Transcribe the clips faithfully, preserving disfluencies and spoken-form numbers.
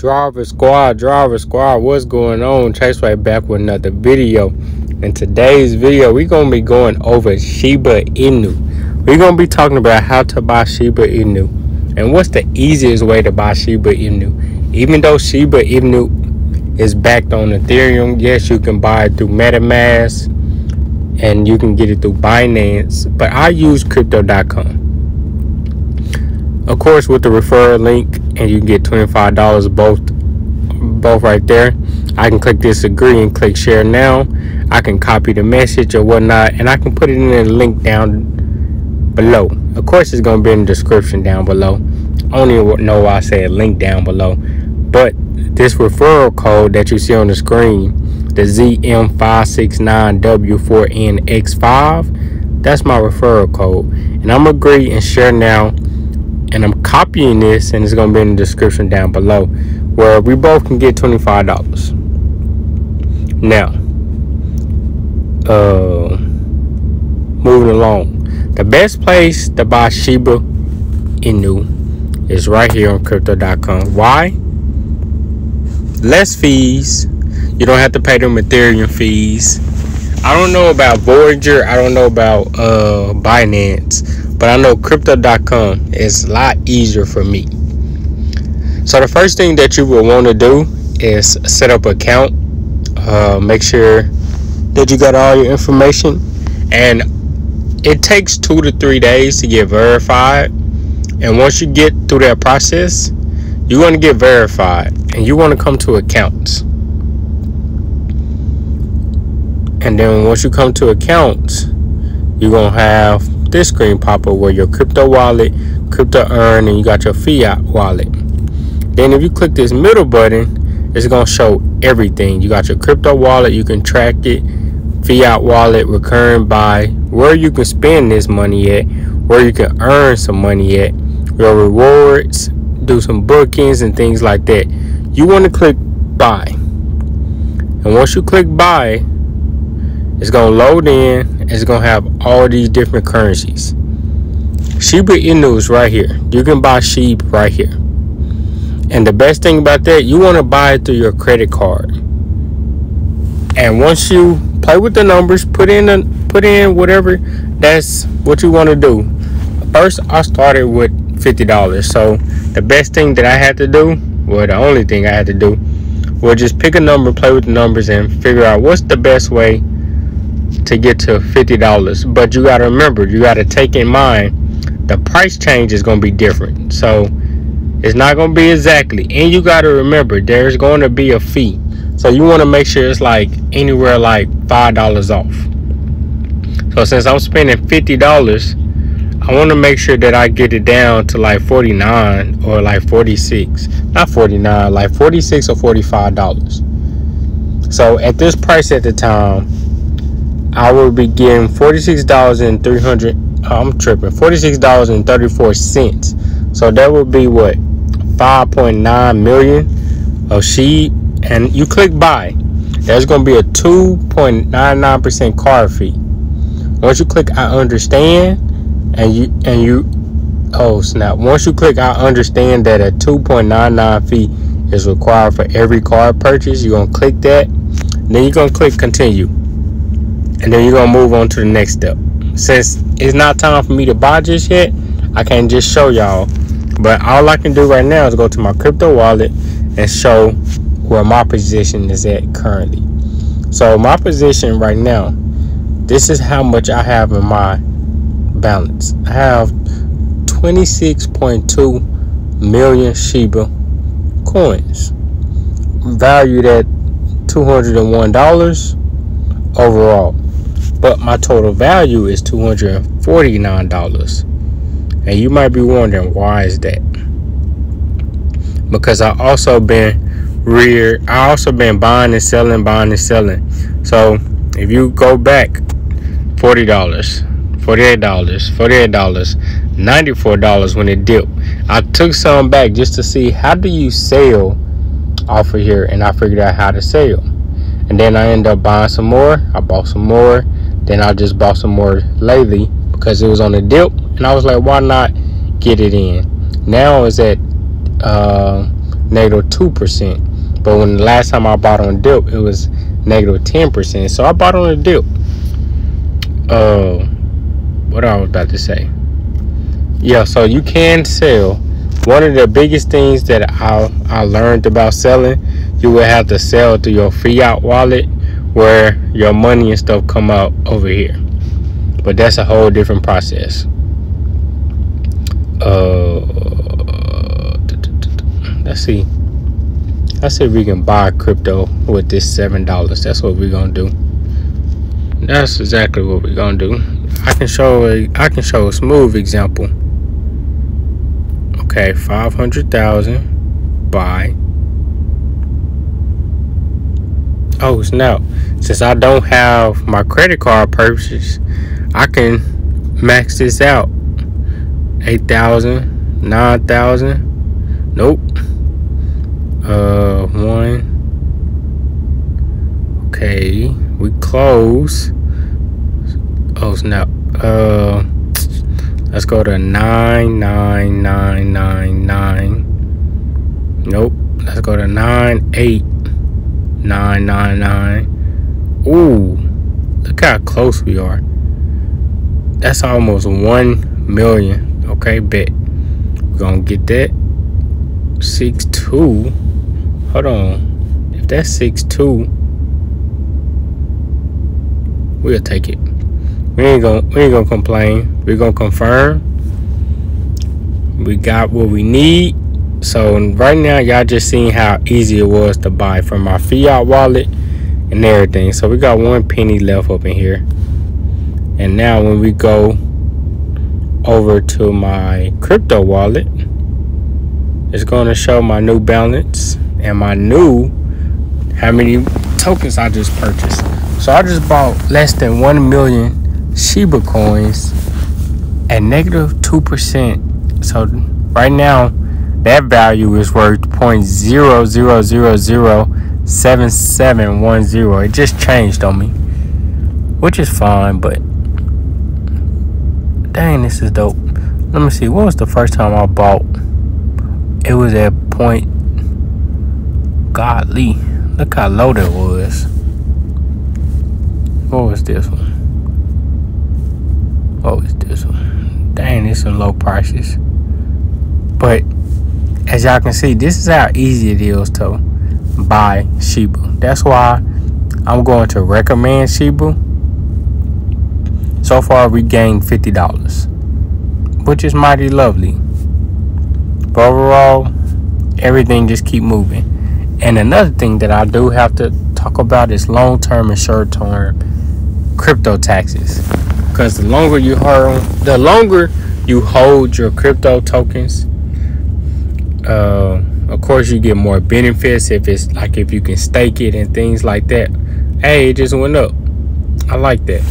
Driver squad, driver squad, what's going on? Chase Way back with another video. In today's video, we're gonna be going over Shiba Inu. We're gonna be talking about how to buy Shiba Inu and what's the easiest way to buy Shiba Inu. Even though Shiba Inu is backed on Ethereum, yes, you can buy it through Metamask and you can get it through Binance, but I use Crypto dot com. Of course, with the referral link, and you can get twenty-five dollars both both right there. I can click disagree and click share now. I can copy the message or whatnot, and I can put it in the link down below. Of course, it's gonna be in the description down below. I don't even know why I said link down below, but this referral code that you see on the screen, the Z M five six nine W four N X five, that's my referral code. And I'm agree and share now, and I'm copying this, and it's gonna be in the description down below, where we both can get twenty-five dollars. Now, uh, moving along, the best place to buy Shiba Inu is right here on Crypto dot com. Why? Less fees. You don't have to pay them Ethereum fees. I don't know about Voyager. I don't know about uh, Binance. But I know Crypto dot com is a lot easier for me. So the first thing that you will want to do is set up an account. Uh, make sure that you got all your information. And it takes two to three days to get verified. And once you get through that process, you want to get verified. And you want to come to accounts. And then once you come to accounts, you're going to have this screen pop up where your crypto wallet, crypto earn, and you got your fiat wallet. Then if you click this middle button, it's gonna show everything. You got your crypto wallet, you can track it, fiat wallet, recurring buy, where you can spend this money at, where you can earn some money at, your rewards, do some bookings and things like that. You want to click buy, and once you click buy, it's gonna load in. It's gonna have all these different currencies. Shiba Inu is right here. You can buy Shiba right here. And the best thing about that, you want to buy it through your credit card. And once you play with the numbers, put in a, put in whatever that's what you want to do. First, I started with fifty dollars. So the best thing that I had to do, well, the only thing I had to do, was just pick a number, play with the numbers, and figure out what's the best way to get to fifty dollars. But you got to remember, you got to take in mind the price change is going to be different, so it's not going to be exactly. And you got to remember, there's going to be a fee, so you want to make sure it's like anywhere like five dollars off. So since I'm spending fifty dollars, I want to make sure that I get it down to like forty-nine or like forty-six, not forty-nine, like forty-six or forty-five dollars. So at this price at the time, I will be getting forty-six dollars and three hundred. I'm tripping. forty-six dollars and thirty-four cents. So that would be what, five point nine million of sheep. And you click buy. There's going to be a two point nine nine percent card fee. Once you click I understand, and you and you, oh snap! Once you click I understand that a two point nine nine fee is required for every card purchase, you're gonna click that. Then you're gonna click continue. And then you're gonna move on to the next step. Since it's not time for me to buy just yet, I can't just show y'all, but all I can do right now is go to my crypto wallet and show where my position is at currently. So my position right now, this is how much I have in my balance. I have twenty-six point two million Shiba coins, valued at two hundred one dollars overall. But my total value is two hundred forty-nine dollars. And you might be wondering, why is that? Because I also been rear I also been buying and selling, buying and selling. So if you go back, forty dollars, forty-eight dollars, forty-eight dollars, ninety-four dollars when it dipped. I took some back just to see how do you sell off of here, and I figured out how to sell. And then I ended up buying some more. I bought some more. Then I just bought some more lately because it was on the dip. And I was like, why not get it in? Now it's at uh, negative two percent. But when the last time I bought on dip, it was negative ten percent. So I bought on a dip. Uh, what I was about to say. Yeah, so you can sell. One of the biggest things that I, I learned about selling, you will have to sell through your fiat wallet, where your money and stuff come out over here. But that's a whole different process. Uh, let's see. Let's see if we can buy crypto with this seven dollars. That's what we're gonna do. That's exactly what we're gonna do. I can show a I can show a smooth example. Okay, five hundred thousand. Buy. Oh snap! Since I don't have my credit card purchase, I can max this out. Eight thousand, nine thousand. Nope. Uh, one. Okay, we close. Oh snap! Uh, let's go to nine, nine, nine, nine, nine. Nope. Let's go to nine, eight, nine, nine, nine. Ooh, look how close we are. That's almost one million. Okay, bet. We're gonna get that. six two. Hold on. If that's six two, we'll take it. We ain't gonna we ain't gonna complain. We're gonna confirm. We got what we need. So right now y'all just seen how easy it was to buy from our fiat wallet and everything. So we got one penny left up in here. And now when we go over to my crypto wallet, it's going to show my new balance and my new how many tokens I just purchased. So I just bought less than one million Shiba coins at negative two percent. So right now that value is worth zero point zero zero zero zero seven seven one zero. It just changed on me, which is fine, but dang, this is dope. Let me see. What was the first time I bought? It was at point. Godly. Look how low that was. What was this one? What was this one? Dang, it's some low prices. But as y'all can see, this is how easy it is to buy Shiba. That's why I'm going to recommend Shiba. So far, we gained fifty dollars, which is mighty lovely. But overall, everything just keep moving. And another thing that I do have to talk about is long-term and short-term crypto taxes. Because the longer you hold, the longer you hold your crypto tokens, uh, of course, you get more benefits if it's like if you can stake it and things like that. Hey, it just went up. I like that.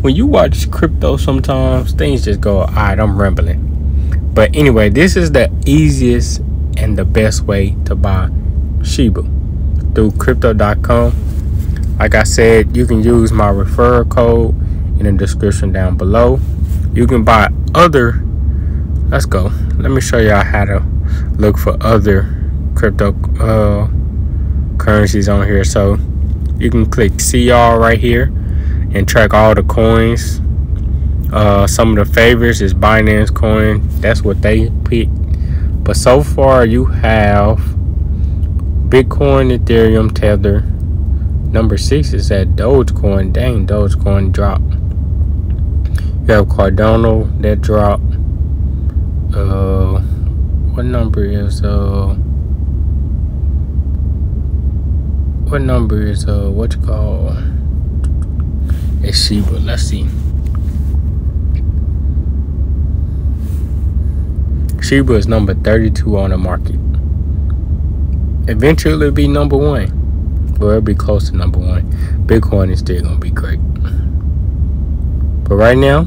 When you watch crypto, sometimes things just go, all right, I'm rambling. But anyway, this is the easiest and the best way to buy Shiba through crypto dot com. Like I said, you can use my referral code in the description down below. You can buy other. Let's go. Let me show y'all how to look for other crypto uh, currencies on here. So you can click C R right here and track all the coins. Uh, some of the favorites is Binance coin. That's what they pick. But so far you have Bitcoin, Ethereum, Tether. Number six is that Dogecoin. Dang, Dogecoin dropped. You have Cardano that dropped. Uh, what number is uh? What number is uh? What you call? It's Shiba. Let's see. Shiba is number thirty-two on the market. Eventually, it'll be number one. Well, it'll be close to number one. Bitcoin is still gonna be great, but right now,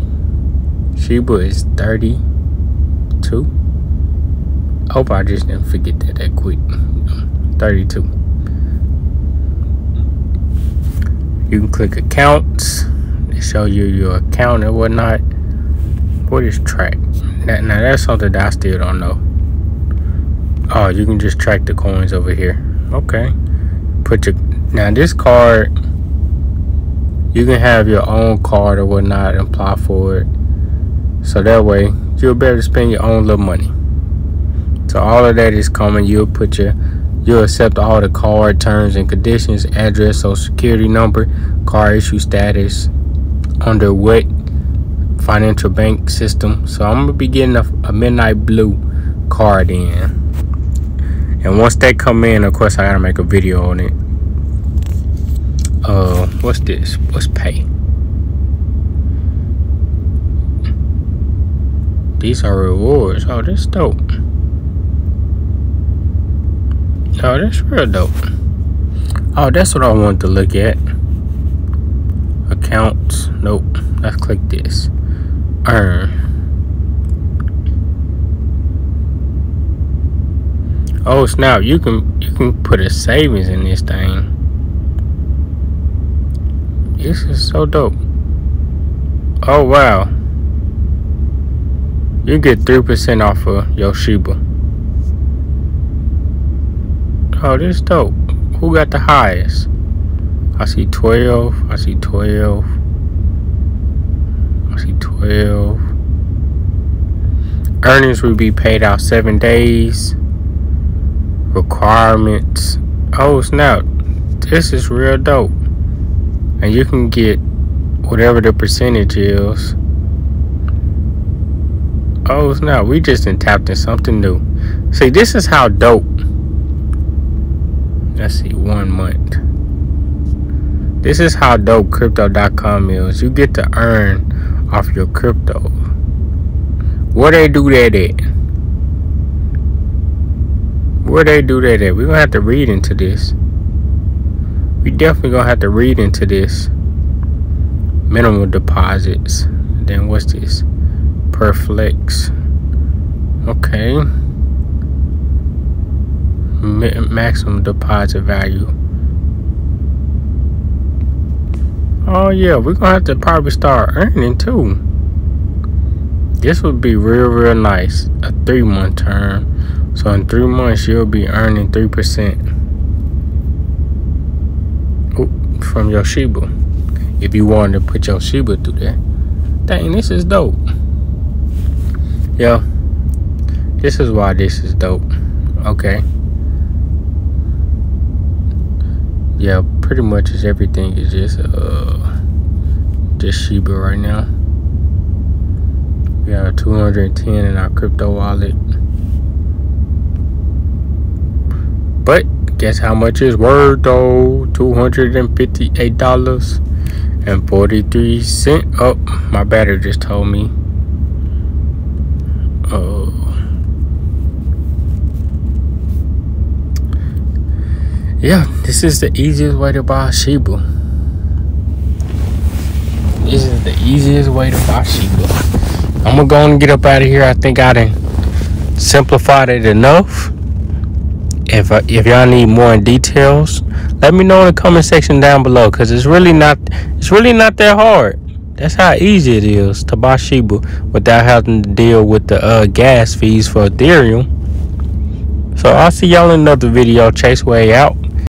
Shiba is thirty-two. I hope I just didn't forget that that quick. thirty-two. You can click accounts. They show you your account and whatnot. What is track? Now, now that's something that I still don't know. Oh, you can just track the coins over here. Okay. Put your now this card, you can have your own card or whatnot and apply for it. So that way you'll be able to spend your own little money. So all of that is coming. You'll put your you'll accept all the card terms and conditions, address, social security number, card issue status, under what financial bank system. So I'm gonna be getting a, a midnight blue card in, and once they come in, of course I gotta make a video on it. Uh what's this? What's pay? These are rewards. Oh, that's dope. Oh, that's real dope. Oh, that's what I wanted to look at. Accounts. Nope. Let's click this. Earn. Oh snap! You can you can put a savings in this thing. This is so dope. Oh wow! You get three percent off of your Shiba. Oh, this dope. Who got the highest? I see twelve. I see twelve. I see twelve. Earnings will be paid out seven days. Requirements. Oh snap! This is real dope. And you can get whatever the percentage is. Oh snap! We just done tapped in something new. See, this is how dope. Let's see, one month. This is how dope crypto dot com is. You get to earn off your crypto. Where they do that at? Where they do that at? We're gonna have to read into this. We definitely gonna have to read into this. Minimum deposits. Then what's this? Per flex. Okay. Maximum deposit value. Oh yeah, we're gonna have to probably start earning too. This would be real real nice. A three month term. So in three months you'll be earning three percent from your Shiba. If you wanted to put your Shiba through that. Dang, this is dope. Yeah. This is why this is dope. Okay. Yeah, pretty much is everything is just uh just Shiba right now. We have two hundred ten in our crypto wallet. But guess how much is worth though? two hundred fifty-eight dollars and forty-three cents. Oh, my battery just told me. Oh. Uh, Yeah, this is the easiest way to buy Shiba. This is the easiest way to buy Shiba. I'm gonna go and get up out of here. I think I done simplified it enough. If I, if y'all need more details, let me know in the comment section down below. Cause it's really not it's really not that hard. That's how easy it is to buy Shiba without having to deal with the uh, gas fees for Ethereum. So I'll see y'all in another video. Chase Way out.